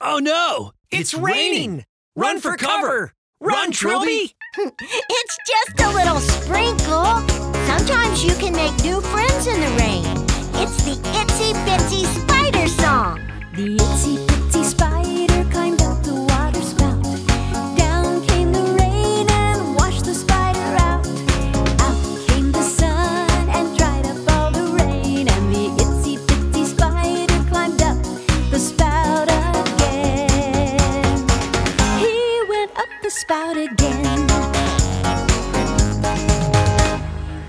Oh no! It's raining! Run for cover! Run, Trilby! It's just a little sprinkle. Sometimes you can make new friends in the rain. It's the Itsy Bitsy Spider song. The Itsy Bitsy Spider climbed up the water spout. Down came the rain and washed the spider out. Out came the sun and dried up all the rain. And the Itsy Bitsy Spider climbed up the spout again. He went up the spout again.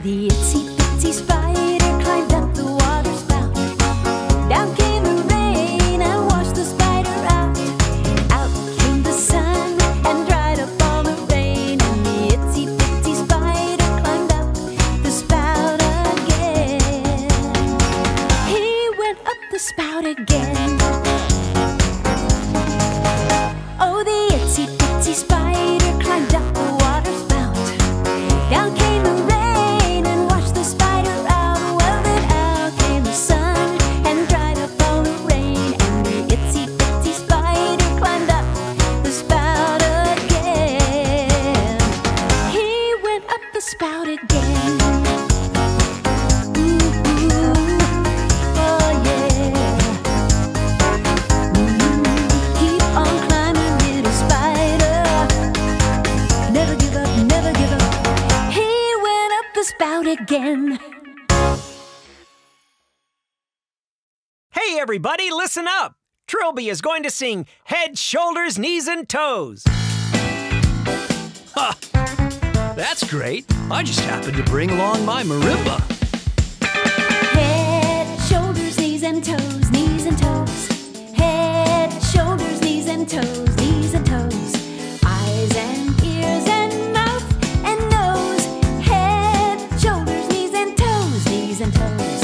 The Itsy Bitsy Spider climbed up the water spout. Down came the rain and washed the spider out. Out came the sun and dried up all the rain. And the Itsy Bitsy Spider climbed up the spout again. He went up the spout again. Oh, the Itsy Bitsy Spider climbed up the water spout. Down came the rain. Again. Hey everybody, listen up! Trilby is going to sing Head, Shoulders, Knees, and Toes. Huh! That's great. I just happened to bring along my marimba. Head, shoulders, knees, and toes, knees and toes. Head, shoulders, knees, and toes, knees and toes. Eyes and ears and and toes. Shoulders, knees and toes, knees and toes.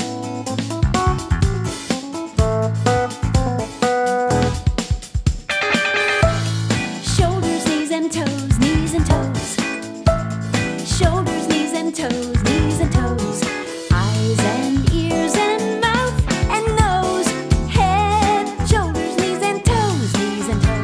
Shoulders, knees and toes, knees and toes. Eyes and ears and mouth and nose. Head, shoulders, knees and toes, knees and toes.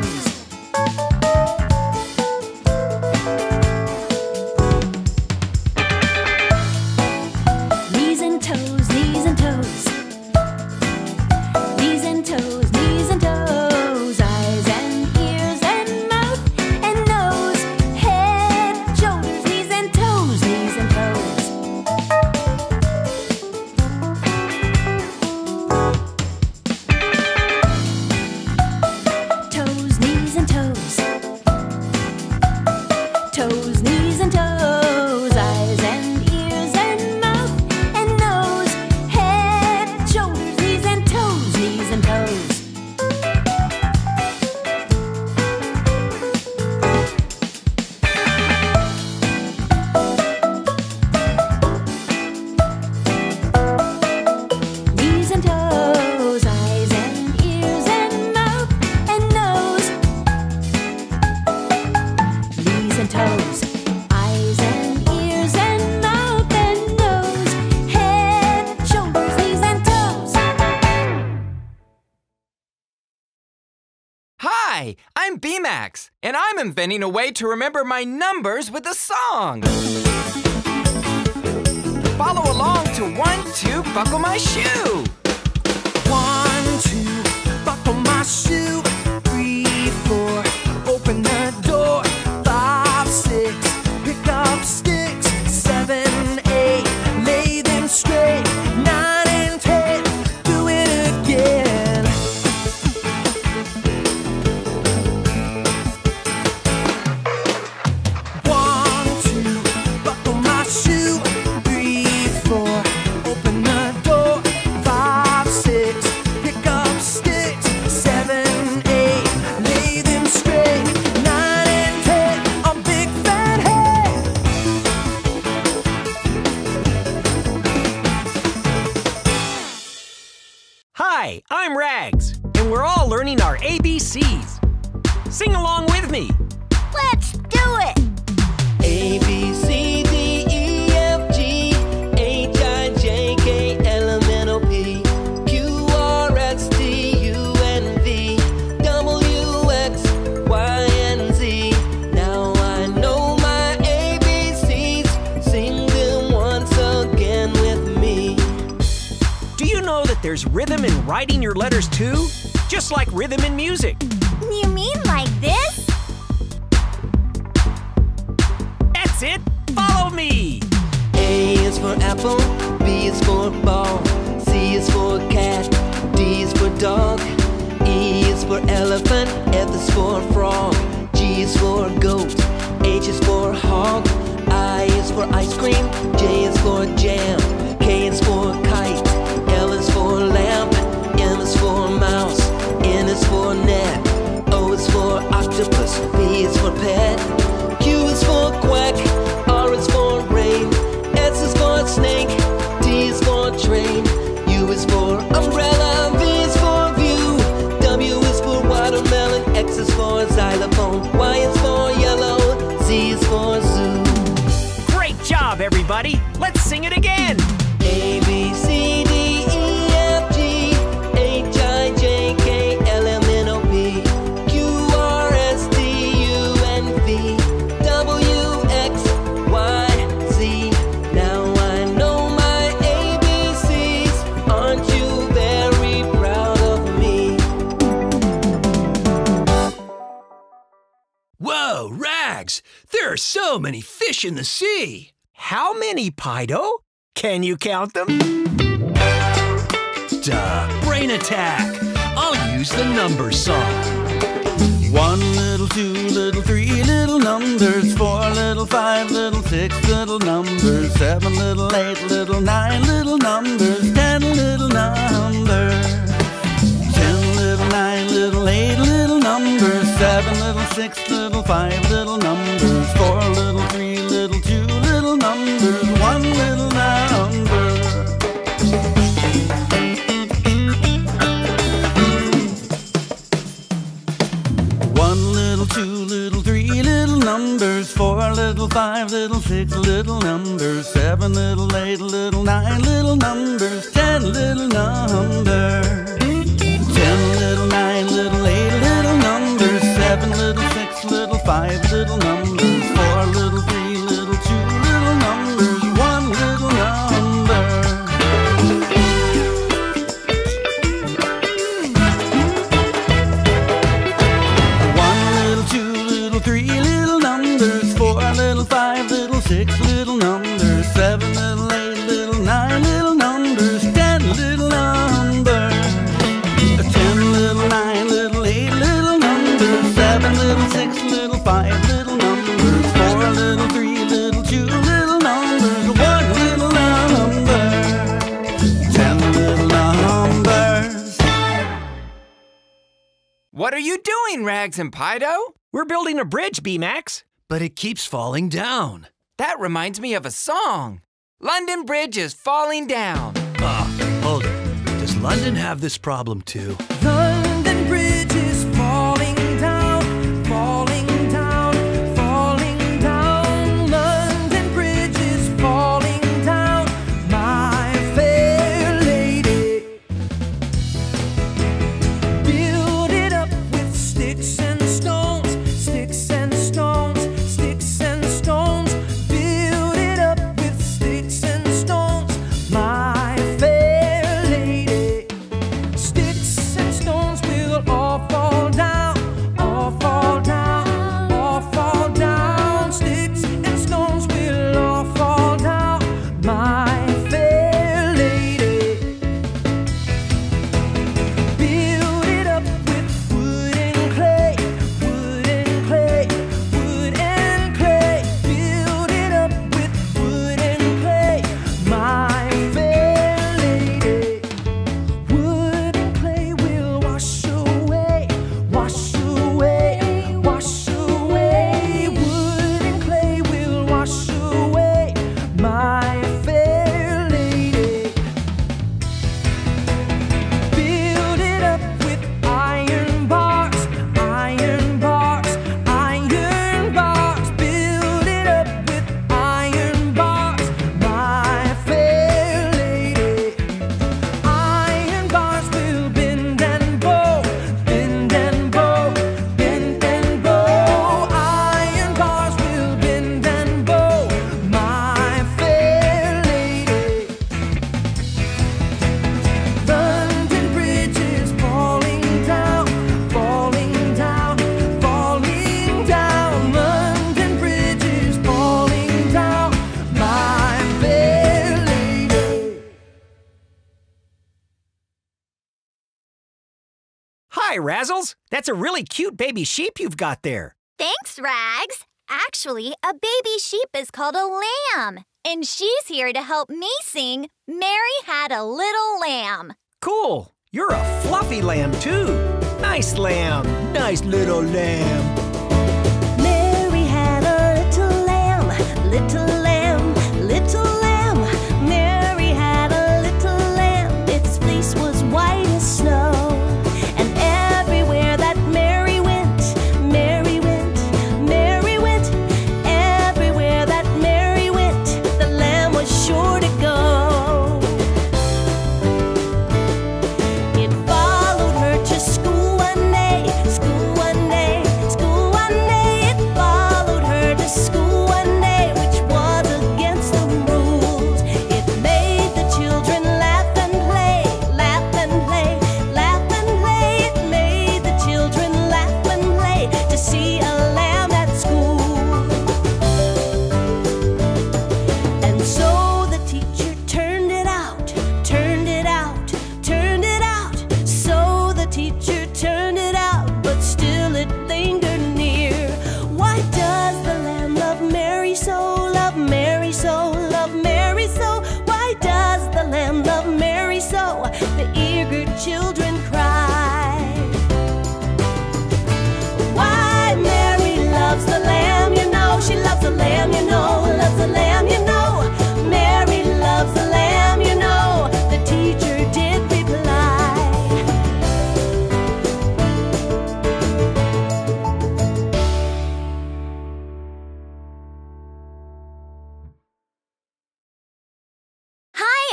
Hi, I'm B-Max, and I'm inventing a way to remember my numbers with a song. Follow along to 1, 2, buckle my shoe. 1, 2, buckle my shoe. 3, 4, open the door. 5, 6, pick up sticks. 7, 8, lay them straight. 9 and 10, do it again. Hi, I'm Rags, and we're all learning our ABCs. Sing along with me. Let's do it! A, B, C, D, E, F, G, H, I, J, K, L, M, N, O, P, Q, R, S, T, U, N, V, W, writing your letters too? Just like rhythm and music. You mean like this? That's it. Follow me. A is for apple, B is for ball, C is for cat, D is for dog, E is for elephant, F is for frog, G is for goat, H is for hog, I is for ice cream, J is for jam, K is for kite, L is for lamp, M is for mouse, N is for net, O is for octopus, P is for pet, Q is for quack, R is for rain, S is for snake, T is for train, U is for umbrella, V is for view, W is for watermelon, X is for xylophone, Y is for yellow, Z is for zoo. Great job, everybody! Let's sing it again! A, B, C, D, E, F, G, H, I, J, K, L, M, N, O, P, Q, R, S, T, U, N, V, W, X, Y, Z. Now I know my ABCs. Aren't you very proud of me? Whoa, Rags! There are so many fish in the sea! How many, Pido? Can you count them? Duh, brain attack! I'll use the number song. 1 little, 2 little, 3 little numbers, 4 little, 5 little, 6 little numbers, 7 little, 8 little, 9 little numbers, 10 little numbers, 10 little, 9 little, 8 little numbers, 7 little, 6 little, 5 little numbers, 4 little, 3 little, 2 little numbers, 1 little number. Numbers, 4 little, 5 little, 6 little numbers, 7 little, 8 little, 9 little numbers, 10 little numbers, 10 little, 9 little, 8 little numbers, 7 little, 6 little, 5 little numbers, 4 little, 3 little, 2 little numbers, 1 little number. Six little numbers, 7 little, 8 little, 9 little numbers, 10 little numbers, 10 little, 9 little, 8 little numbers, 7 little, 6 little, 5 little numbers, 4 little, 3 little, 2 little numbers, 1 little number, 10 little numbers. What are you doing, Rags and Pido? We're building a bridge, B-Max. But it keeps falling down. That reminds me of a song. London Bridge is falling down. Hold it. Does London have this problem too? London Bridge is falling down, falling down, falling down. London Bridge is falling down, my fair lady. Build it up with sticks and stones, sticks and stones. Fall Hi, Razzles. That's a really cute baby sheep you've got there. Thanks, Rags. Actually, a baby sheep is called a lamb, and she's here to help me sing Mary Had a Little Lamb. Cool. You're a fluffy lamb, too. Nice lamb. Nice little lamb. Mary had a little lamb, little lamb.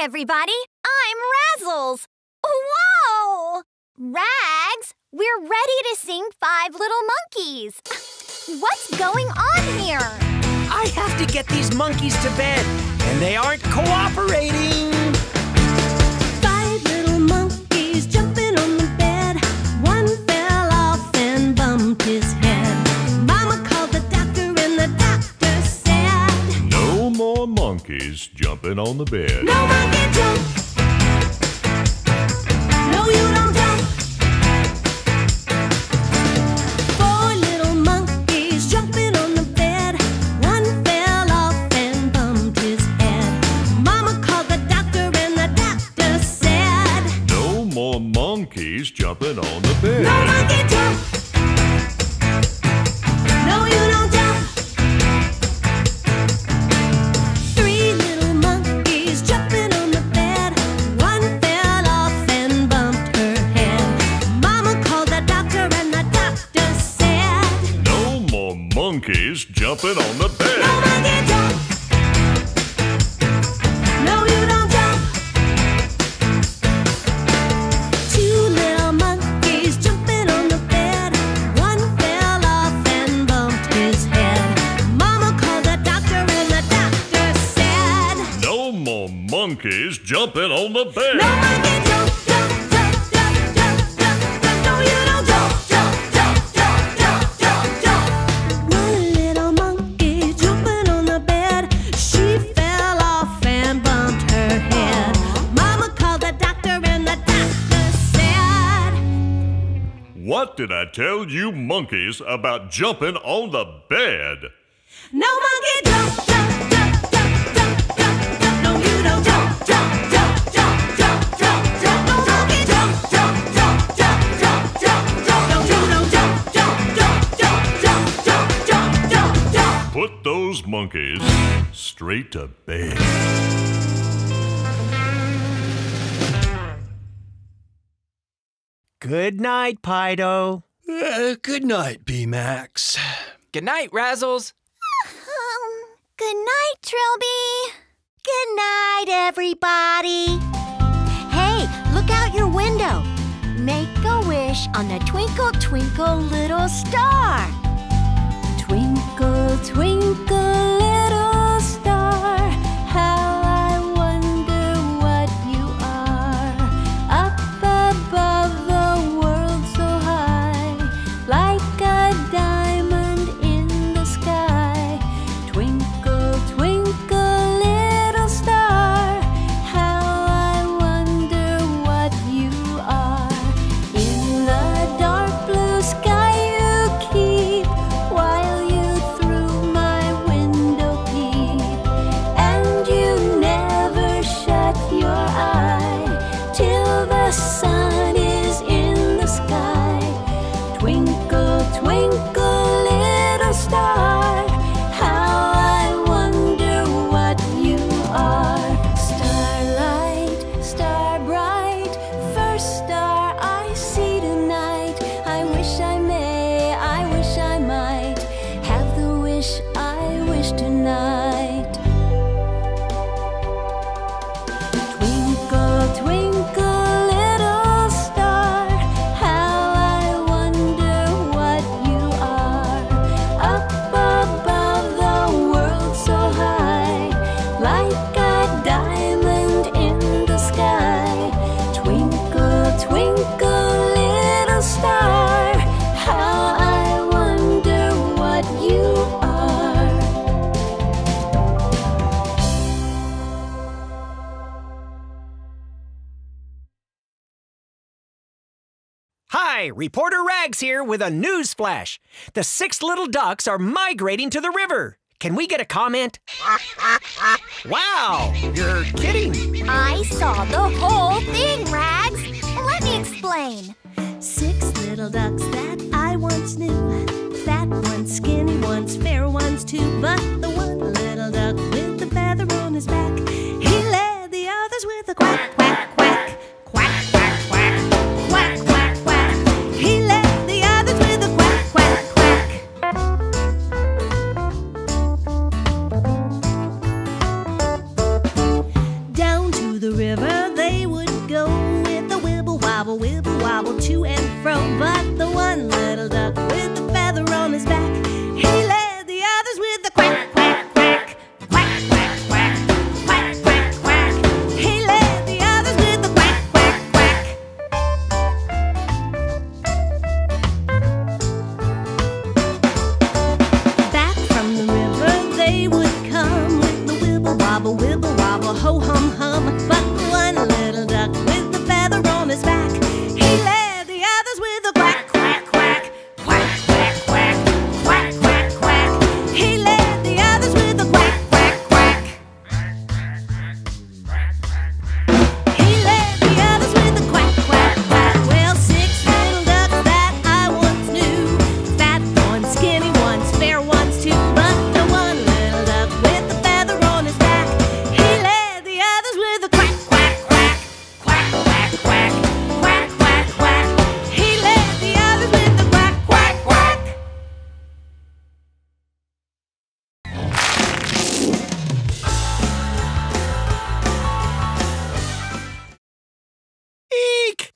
Everybody, I'm Razzles. Whoa! Rags, we're ready to sing Five Little Monkeys. What's going on here? I have to get these monkeys to bed, and they aren't cooperating. Five little monkeys jumping on the bed. One fell off and bumped his head. Mama called the doctor, and the doctor said, no more monkeys jumping on the bed. No monkey jump. Tell you monkeys about jumping on the bed. No monkey jump, jump, jump, jump, jump, jump, jump. No, you don't jump, jump, jump, jump, jump, jump, jump. No monkey jump, jump, jump, jump, jump, jump, jump. No, you don't jump, jump, jump, jump, jump, jump, jump, jump, jump. Put those monkeys straight to bed. Good night, Pido. Good night, B-Max. Good night, Razzles. Good night, Trilby. Good night, everybody. Hey, look out your window. Make a wish on the Twinkle Twinkle Little Star. Twinkle, twinkle, little star, how I wonder what you are. Up above the world so high, like a diamond in the sky. Twinkle, twinkle, little star, how I wonder what you are. In the Twinkle, twinkle, little star, how I wonder what you are. Starlight, star bright, first star I see tonight. I wish I may, I wish I might, have the wish I wish tonight. Twinkle, twinkle, Reporter Rags here with a news flash. The six little ducks are migrating to the river. Can we get a comment? Wow, you're kidding. I saw the whole thing, Rags. Let me explain. Six little ducks that I once knew. That one's skinny, one's fair, one's two. But the one little duck with the feather on his back, he led the others with a quack, quack, quack, quack, quack, quack, quack, quack. He led the others with a quack, quack, quack. Down to the river they would go with a wibble wobble to and fro. But the one little duck with the feather on his back, he led the others with a quack, quack, quack, quack, quack, quack, quack, quack, quack. He led the others with a quack, quack, quack. Wibble wobble, ho hum hum. But one little duck with the feather on his back, he led the others with a quack, quack, quack, quack, quack, quack, quack, quack, quack. He led the others with a quack, quack, quack. He led the others with a quack, quack, quack. Well, six little ducks that I once knew. Fat one, skinny ones, fair ones too. But the one little duck with the feather on his back,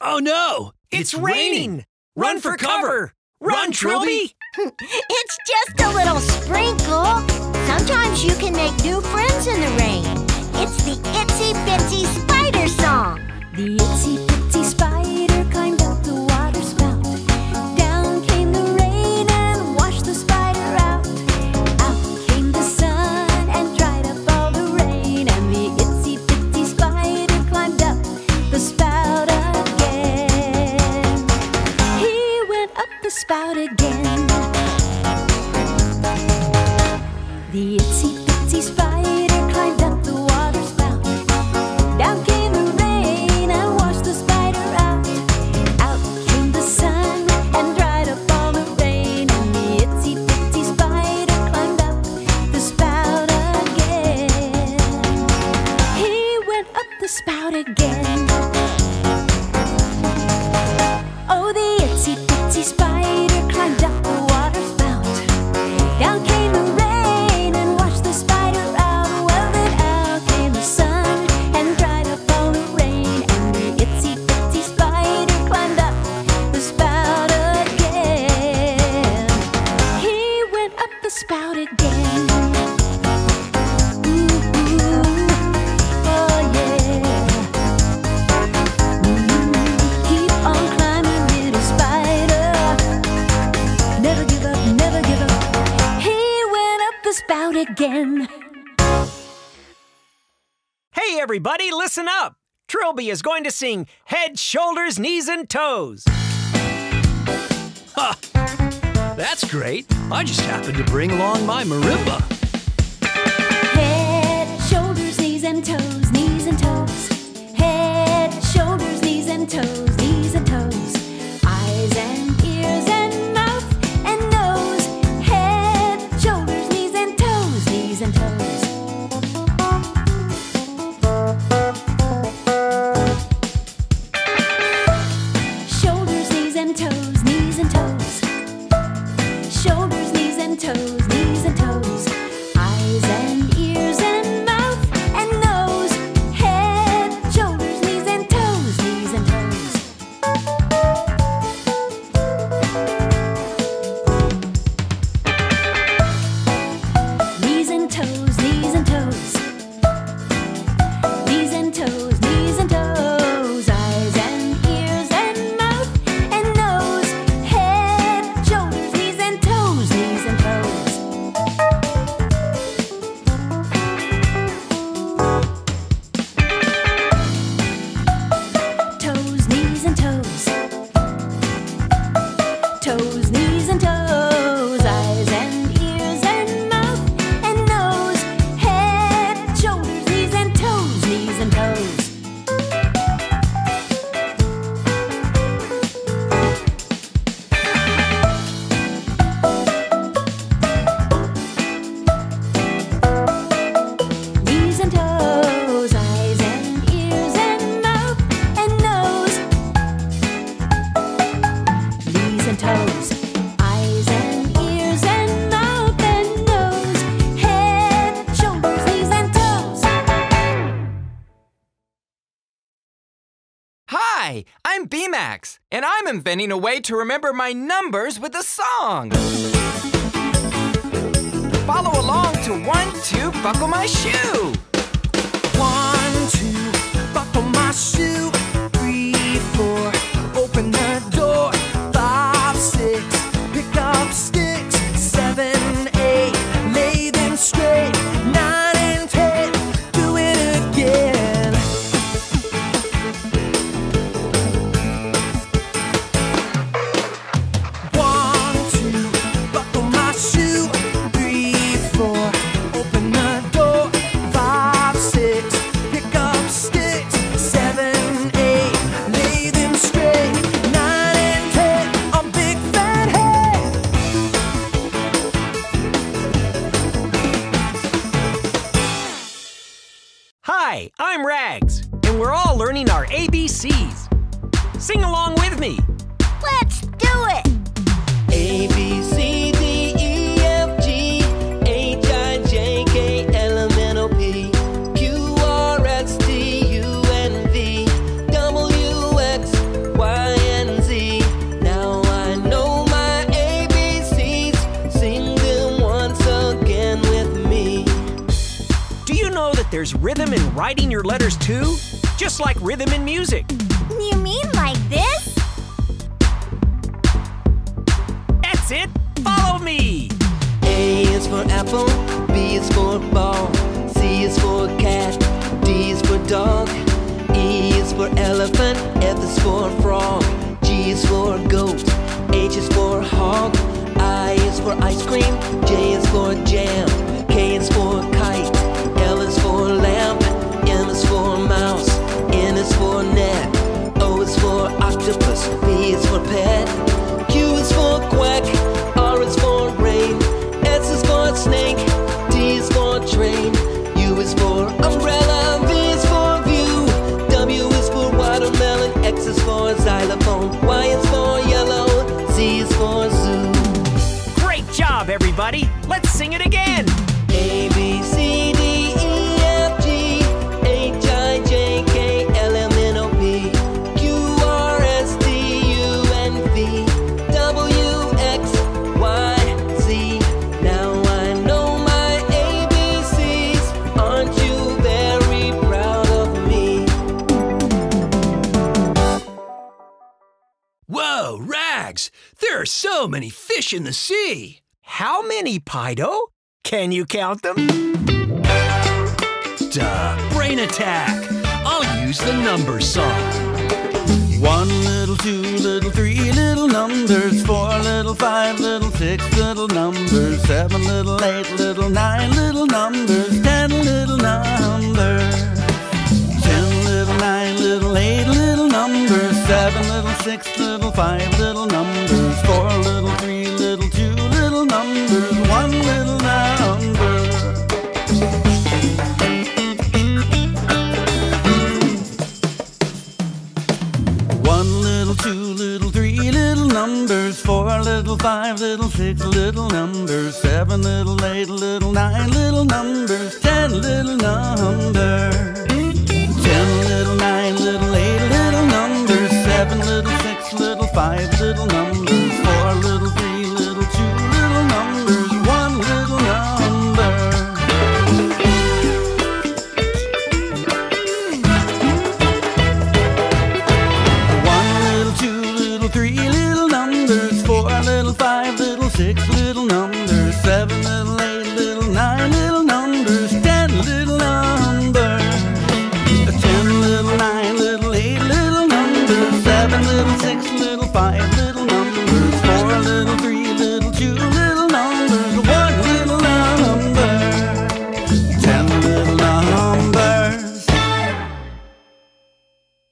oh no! It's raining! Run for cover! Run, Trilby! It's just a little sprinkle. Sometimes you can make new friends in the rain. It's the Itsy Bitsy Spider song. The Itsy Bitsy Spider climbed up the water spout. Down came the rain and washed the spider out. Out came the sun and dried up all the rain. And the Itsy Bitsy Spider climbed up the spout again. He went up the spout again. The Itsy Bitsy Spider climbed up the water spout. Down came the rain and washed the spider out. Out came the sun and dried up all the rain. And the Itsy Bitsy Spider climbed up the spout again. He went up the spout again. Oh, the Itsy Bitsy Spider climbed up the water spout. Down came the rain and washed the spider out. Well, then out came the sun and dried up all the rain. And the Itsy Bitsy Spider climbed up the spout again. He went up the spout again. Ooh, oh yeah. Keep on climbing, little spider. Never give up, never give up. He went up the spout again. Hey everybody, listen up! Trilby is going to sing Head, Shoulders, Knees, and Toes. Huh. That's great. I just happened to bring along my marimba. Head, shoulders, knees and toes, knees and toes. Head, shoulders, knees and toes, knees and toes. Eyes and ears and I'm B-Max, and I'm inventing a way to remember my numbers with a song. Follow along to 1, 2, buckle my shoe. 1, 2, buckle my shoe. 3, 4, open the door. 5, 6, pick up sticks. 7, 8, lay them straight. 9 and 10, do it again. Hi, I'm Rags, and we're all learning our ABCs. Sing along with me. Let's do it! A, B, C, D, E, F, G, H, I, J, K, L, M, N, O, P, Q, R, S, T, U, N, V, W, X, Y, and Z. Now I know my ABCs. Sing them once again with me. Do you know that there's rhythm in writing your letters too? Just like rhythm in music. You mean like this? That's it! Follow me! A is for apple, B is for ball, C is for cat, D is for dog, E is for elephant, F is for frog, G is for goat, H is for hog, I is for ice cream, J is for jam, K is for kite, L is for lamp, M is for mouse, N is for net, O is for octopus, P is for pet, Q is for quack, R is for rain, S is for snake, T is for train, U is for umbrella, V is for view, W is for watermelon, X is for xylophone, Y is for yellow, Z is for zoo. Great job, everybody! Let's sing it again! A, B, C, D, E, F, G, H, I, J, K, L, M, N, O, P, Q, R, S, T, U, N, V, W, X, Y, Z. Now I know my ABCs. Aren't you very proud of me? Whoa, Rags! There are so many fish in the sea! How many, Pido? Can you count them? Duh, brain attack! I'll use the number song. 1 little, 2 little, 3 little numbers, 4 little, 5 little, 6 little numbers, 7 little, 8 little, 9 little numbers, 10 little numbers, 10 little, 9 little, 8 little numbers, 7 little, 6 little, 5 little numbers, 4 little, 3 little, 2 little numbers, 1 little. Numbers, 4 little, 5 little, 6 little numbers, 7 little, 8 little, 9 little numbers, 10 little numbers, 10 little, 9 little, 8 little numbers, 7 little, 6 little, 5 little numbers, 4 little, 3 little, 2 little numbers, 1 little number.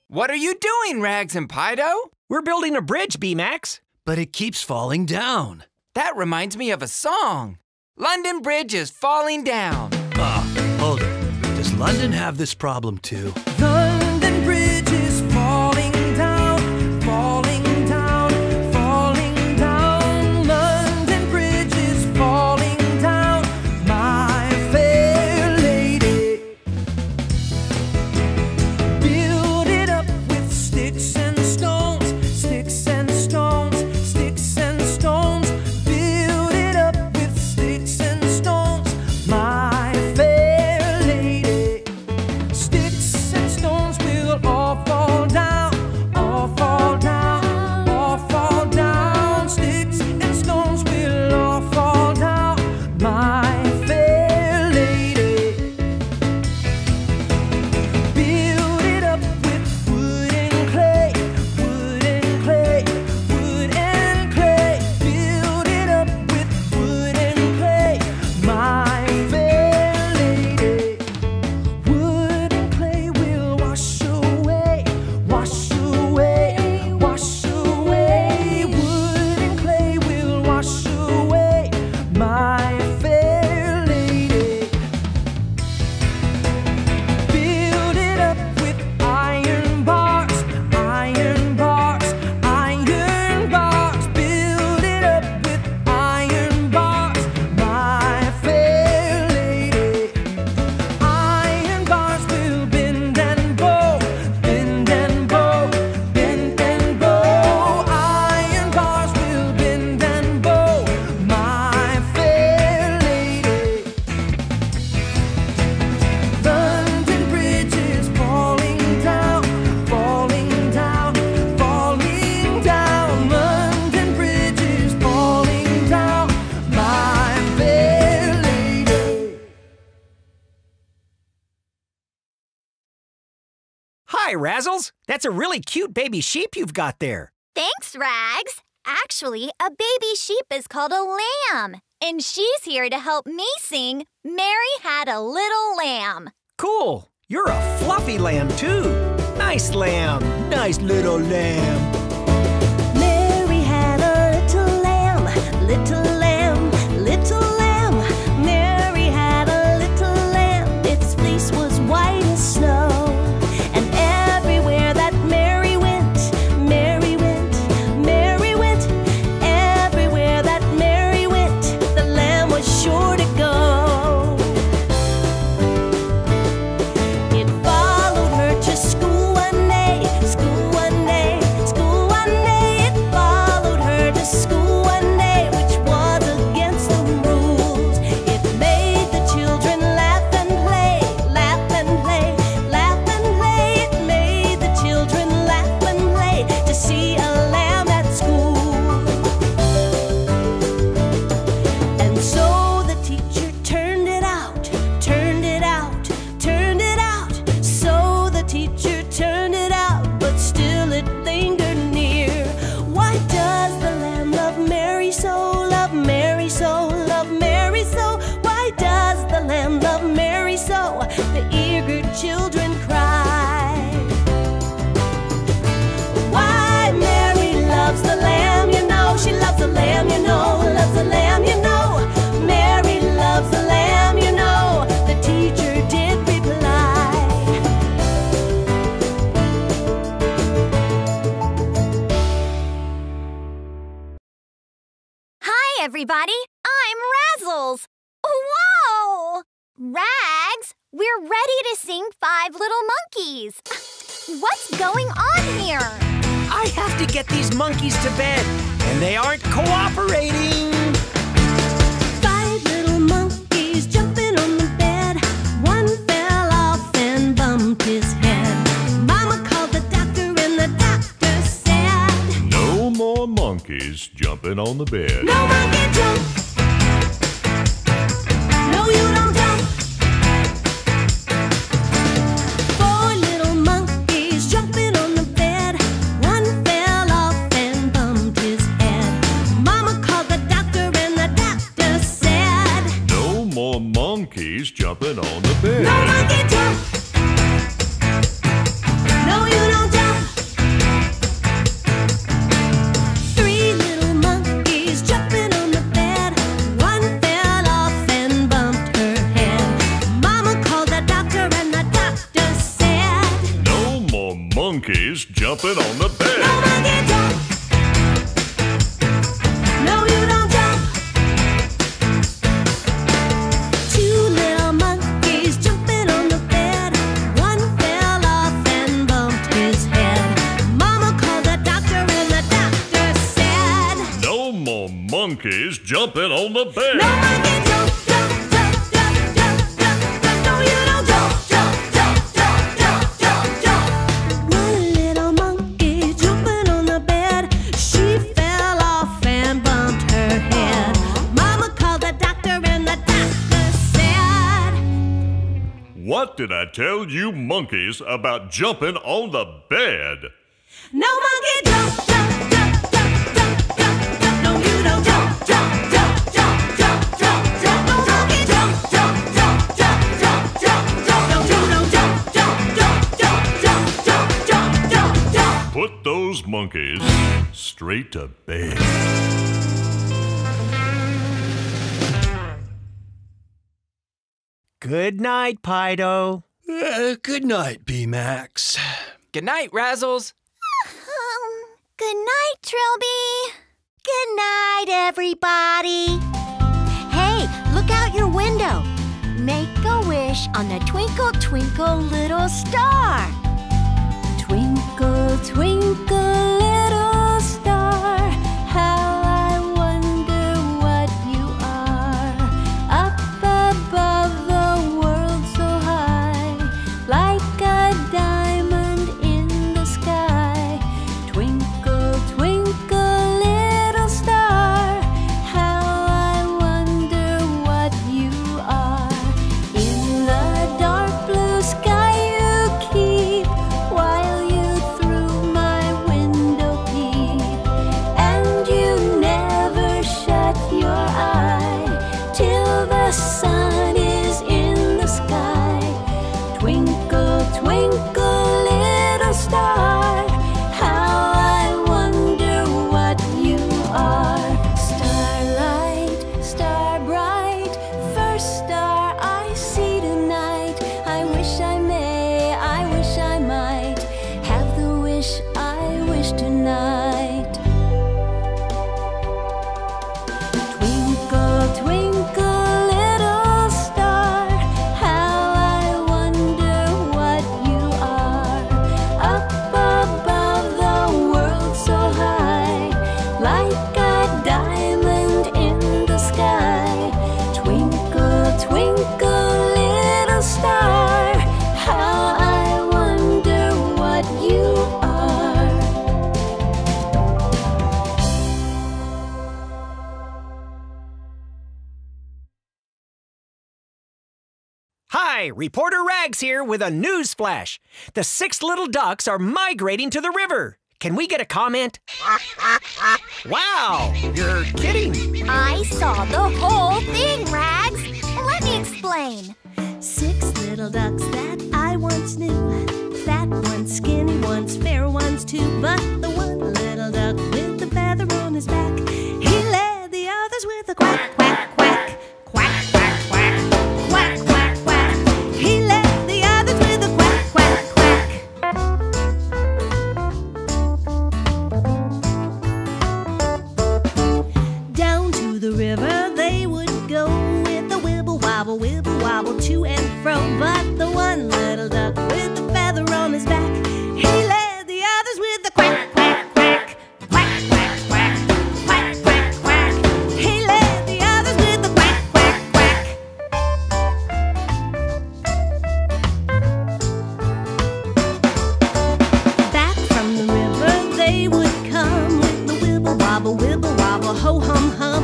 What are you doing, Rags and Pido? We're building a bridge, B-Max. But it keeps falling down. That reminds me of a song. London Bridge is falling down. Hold it. Does London have this problem too? London Bridge is falling down, falling down, falling down. London Bridge is falling down, my fair lady. Build it up with sticks and stones. Hi, Razzles. That's a really cute baby sheep you've got there. Thanks, Rags. Actually, a baby sheep is called a lamb, and she's here to help me sing Mary Had a Little Lamb. Cool. You're a fluffy lamb, too. Nice lamb. Nice little lamb. Mary had a little lamb, little lamb, little lamb. Mary had a little lamb. Its fleece was white as snow. Everybody, I'm Razzles. Whoa! Rags, we're ready to sing Five Little Monkeys. What's going on here? I have to get these monkeys to bed, and they aren't cooperating. Five little monkeys jumping on the bed. One fell off and bumped his head. Mama called the doctor, and the doctor said, no more monkeys jumping on the bed. No monkey jump. No, you don't jump. Four little monkeys jumping on the bed. One fell off and bumped his head. Mama called the doctor, and the doctor said, no more monkeys jumping on the bed. No monkey jump. No, you don't jump. Monkeys jumping on the bed. No monkey jump. No, you don't jump. Two little monkeys jumping on the bed. One fell off and bumped his head. Mama called the doctor, and the doctor said, no more monkeys jumping on the bed. No monkey jump. What did I tell you monkeys about jumping on the bed? No monkey jump, jump, jump, jump, jump, jump, jump. No, you don't jump, jump, jump, jump, jump, jump, jump. No monkey jump, jump, jump, jump, jump, jump, jump. No, you don't jump, jump, jump, jump, jump, jump, jump, jump, jump. Put those monkeys straight to bed. Good night, Pido. Good night, B-Max. Good night, Razzles. Good night, Trilby. Good night, everybody. Hey, look out your window. Make a wish on a Twinkle Twinkle Little Star. Twinkle, twinkle, little star, how I wonder what you are. Up above the why Hi, reporter Rags here with a news flash. The 6 little ducks are migrating to the river. Can we get a comment? Wow, you're kidding. I saw the whole thing, Rags. Let me explain. 6 little ducks that I once knew. Fat one's skinny, one's fair, one's too. But the one little duck with the feather on his back, he led the others with a quack, quack, quack. Quack, quack, quack. Quack, quack, quack. He led the others with a quack, quack, quack. The river they would go with a wibble wobble to and fro, but the one little duck with the feather on his back, he led the others with a quack, quack, quack, quack, quack, quack, quack, quack, quack. He led the others with a quack, quack, quack. Back from the river they would come with the wibble wobble, ho hum hum.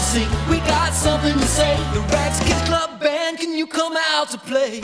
Sing. We got something to say. The Rags Kids Club Band, can you come out to play?